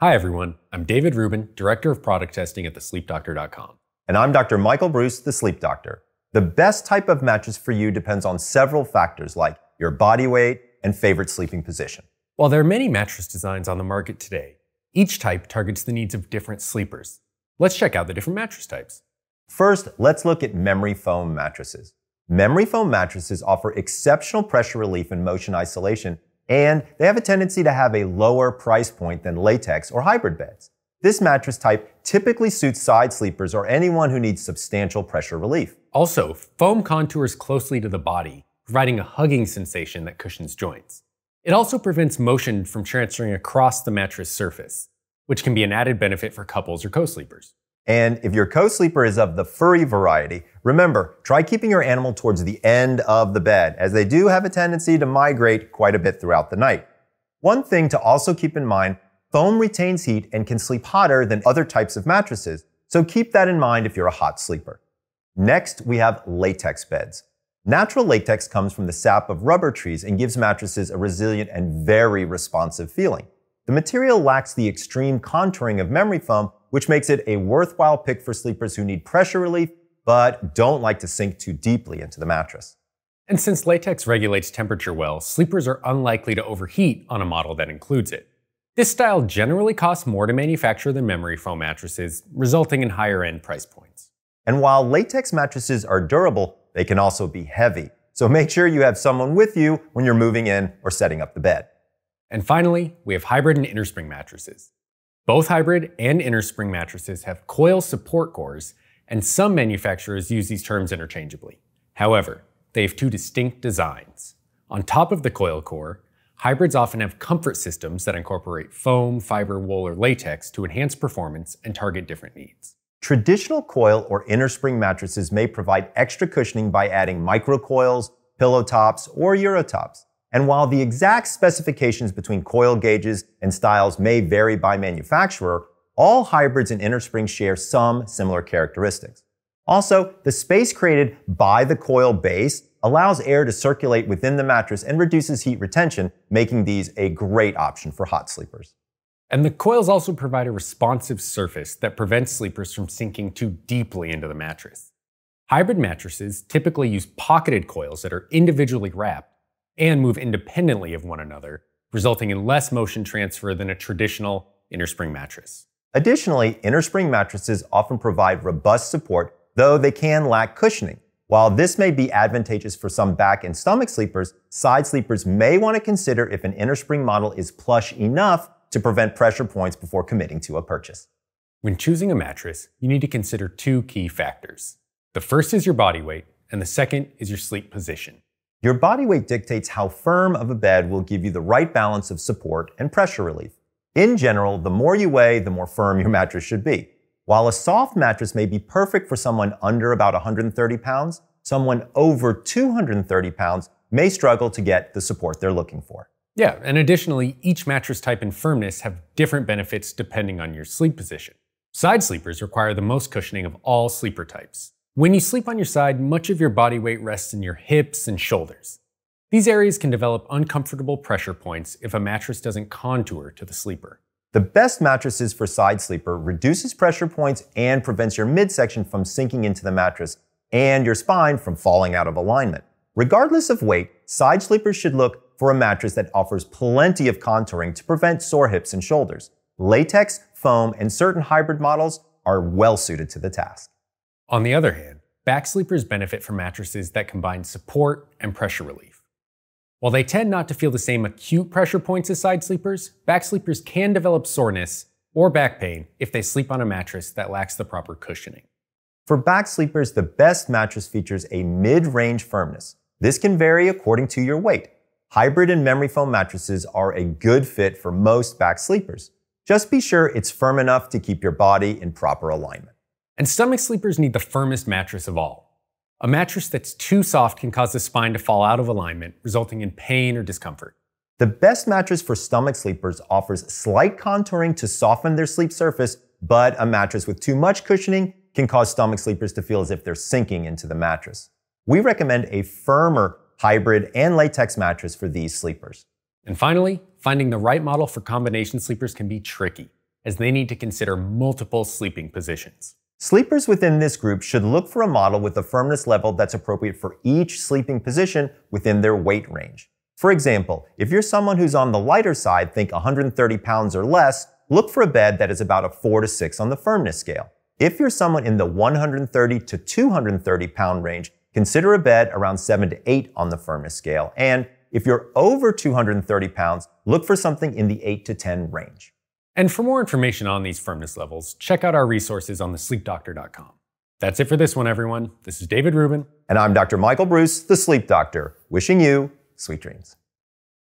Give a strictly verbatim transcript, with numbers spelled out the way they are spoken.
Hi everyone, I'm David Rubin, Director of Product Testing at the sleep doctor dot com. And I'm Doctor Michael Breus, The Sleep Doctor. The best type of mattress for you depends on several factors like your body weight and favorite sleeping position. While there are many mattress designs on the market today, each type targets the needs of different sleepers. Let's check out the different mattress types. First, let's look at memory foam mattresses. Memory foam mattresses offer exceptional pressure relief and motion isolation, and they have a tendency to have a lower price point than latex or hybrid beds. This mattress type typically suits side sleepers or anyone who needs substantial pressure relief. Also, foam contours closely to the body, providing a hugging sensation that cushions joints. It also prevents motion from transferring across the mattress surface, which can be an added benefit for couples or co-sleepers. And if your co-sleeper is of the furry variety, remember, try keeping your animal towards the end of the bed, as they do have a tendency to migrate quite a bit throughout the night. One thing to also keep in mind, foam retains heat and can sleep hotter than other types of mattresses, so keep that in mind if you're a hot sleeper. Next, we have latex beds. Natural latex comes from the sap of rubber trees and gives mattresses a resilient and very responsive feeling. The material lacks the extreme contouring of memory foam, which makes it a worthwhile pick for sleepers who need pressure relief but don't like to sink too deeply into the mattress. And since latex regulates temperature well, sleepers are unlikely to overheat on a model that includes it. This style generally costs more to manufacture than memory foam mattresses, resulting in higher-end price points. And while latex mattresses are durable, they can also be heavy, so make sure you have someone with you when you're moving in or setting up the bed. And finally, we have hybrid and innerspring mattresses. Both hybrid and innerspring mattresses have coil support cores, and some manufacturers use these terms interchangeably. However, they have two distinct designs. On top of the coil core, hybrids often have comfort systems that incorporate foam, fiber, wool, or latex to enhance performance and target different needs. Traditional coil or innerspring mattresses may provide extra cushioning by adding microcoils, pillow tops, or Eurotops. And while the exact specifications between coil gauges and styles may vary by manufacturer, all hybrids and innersprings share some similar characteristics. Also, the space created by the coil base allows air to circulate within the mattress and reduces heat retention, making these a great option for hot sleepers. And the coils also provide a responsive surface that prevents sleepers from sinking too deeply into the mattress. Hybrid mattresses typically use pocketed coils that are individually wrapped and move independently of one another, resulting in less motion transfer than a traditional innerspring mattress. Additionally, innerspring mattresses often provide robust support, though they can lack cushioning. While this may be advantageous for some back and stomach sleepers, side sleepers may want to consider if an innerspring model is plush enough to prevent pressure points before committing to a purchase. When choosing a mattress, you need to consider two key factors. The first is your body weight, and the second is your sleep position. Your body weight dictates how firm of a bed will give you the right balance of support and pressure relief. In general, the more you weigh, the more firm your mattress should be. While a soft mattress may be perfect for someone under about one hundred thirty pounds, someone over two hundred thirty pounds may struggle to get the support they're looking for. Yeah, and additionally, each mattress type and firmness have different benefits depending on your sleep position. Side sleepers require the most cushioning of all sleeper types. When you sleep on your side, much of your body weight rests in your hips and shoulders. These areas can develop uncomfortable pressure points if a mattress doesn't contour to the sleeper. The best mattresses for side sleeper reduces pressure points and prevents your midsection from sinking into the mattress and your spine from falling out of alignment. Regardless of weight, side sleepers should look for a mattress that offers plenty of contouring to prevent sore hips and shoulders. Latex, foam, and certain hybrid models are well suited to the task. On the other hand, back sleepers benefit from mattresses that combine support and pressure relief. While they tend not to feel the same acute pressure points as side sleepers, back sleepers can develop soreness or back pain if they sleep on a mattress that lacks the proper cushioning. For back sleepers, the best mattress features a mid-range firmness. This can vary according to your weight. Hybrid and memory foam mattresses are a good fit for most back sleepers. Just be sure it's firm enough to keep your body in proper alignment. And stomach sleepers need the firmest mattress of all. A mattress that's too soft can cause the spine to fall out of alignment, resulting in pain or discomfort. The best mattress for stomach sleepers offers slight contouring to soften their sleep surface, but a mattress with too much cushioning can cause stomach sleepers to feel as if they're sinking into the mattress. We recommend a firmer hybrid and latex mattress for these sleepers. And finally, finding the right model for combination sleepers can be tricky. as they need to consider multiple sleeping positions. Sleepers within this group should look for a model with a firmness level that's appropriate for each sleeping position within their weight range. For example, if you're someone who's on the lighter side, think one hundred thirty pounds or less, look for a bed that is about a four to six on the firmness scale. If you're someone in the one hundred thirty to two hundred thirty pound range, consider a bed around seven to eight on the firmness scale. And if you're over two hundred thirty pounds, look for something in the eight to ten range. And for more information on these firmness levels, check out our resources on the sleep doctor dot com. That's it for this one, everyone. This is David Rubin. And I'm Doctor Michael Breus, The Sleep Doctor, wishing you sweet dreams.